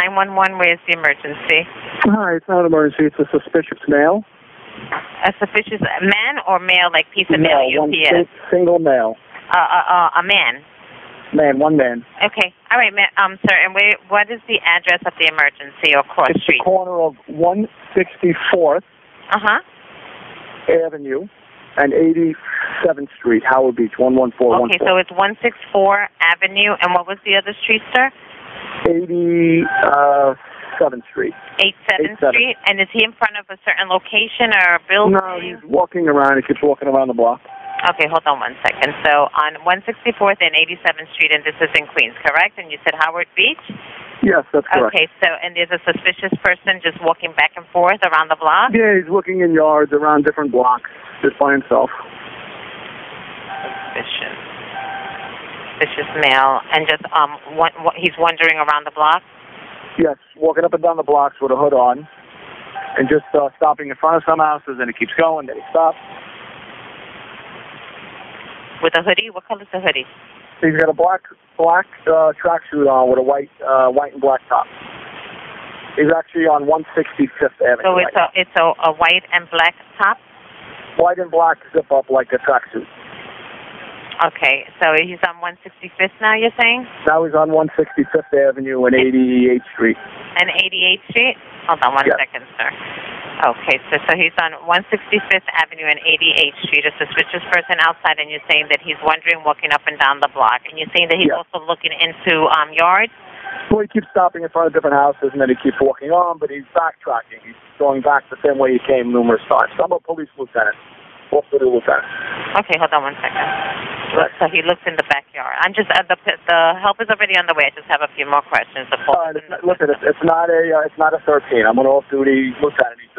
911, where's the emergency? Hi, it's not an emergency. It's a suspicious male. A suspicious man or male, like piece of mail, UPS? Single male. A man? Man, one man. Okay. All right, man. Sir, and what is the address of the emergency or cross street? It's the corner of 164th Avenue and 87th Street, Howard Beach, 11414. Okay, so it's 164 Avenue, and what was the other street, sir? 87th Street. 87th Street? And is he in front of a certain location or a building? No, he's walking around. He keeps walking around the block. Okay, hold on one second. So on 164th and 87th Street, and this is in Queens, correct? And you said Howard Beach? Yes, that's correct. Okay, so, and there's a suspicious person just walking back and forth around the block? Yeah, he's looking in yards around different blocks just by himself. Suspicious male, and just he's wandering around the block? Yes, walking up and down the blocks with a hood on, and just stopping in front of some houses, and it keeps going, then he stops. With a hoodie? What color's the hoodie? He's got a black tracksuit on with a white and black top. He's actually on 165th Avenue. So it's a white and black top? White and black zip up like a tracksuit. Okay, so he's on 165th now, you're saying? Now he's on 165th Avenue and 88th Street. And 88th Street? Hold on one second, sir. Okay, so he's on 165th Avenue and 88th Street, a suspicious person outside, and you're saying that he's wandering, walking up and down the block, and you're saying that he's also looking into yards? Well, he keeps stopping in front of different houses, and then he keeps walking on, but he's backtracking. He's going back the same way he came numerous times. I'm a police lieutenant. Okay, hold on one second. Right. So he looks in the backyard. I'm just the help is already on the way. I just have a few more questions. It's not a 13. I'm an off-duty lieutenant. He's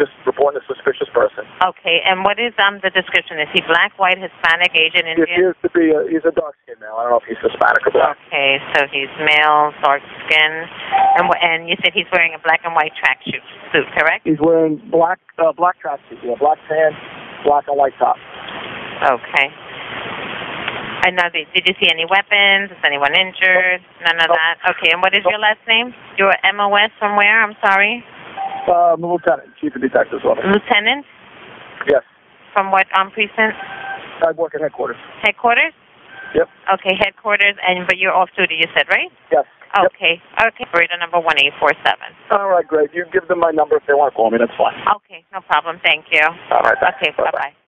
just reporting a suspicious person. Okay, and what is the description? Is he black, white, Hispanic, Asian, Indian? He appears to be. He's a dark-skinned male. I don't know if he's Hispanic or black. Okay, so he's male, dark-skinned, and you said he's wearing a black and white tracksuit, correct? He's wearing black tracksuit. Yeah, black pants. Black and white top. Okay. And now, did you see any weapons? Is anyone injured? None of that? Okay, and what is your last name? Your MOS from where? I'm sorry? Lieutenant, Chief of Detectives Office. Lieutenant? Yes. From what precinct? I work at headquarters. Headquarters? Yep. Okay, headquarters, but you're off-duty, you said, right? Yes. Okay. Yep. Okay. Operator number 1847. All right, great. You give them my number if they want to call me. That's fine. Okay. No problem. Thank you. All right. Bye. Okay. Bye-bye.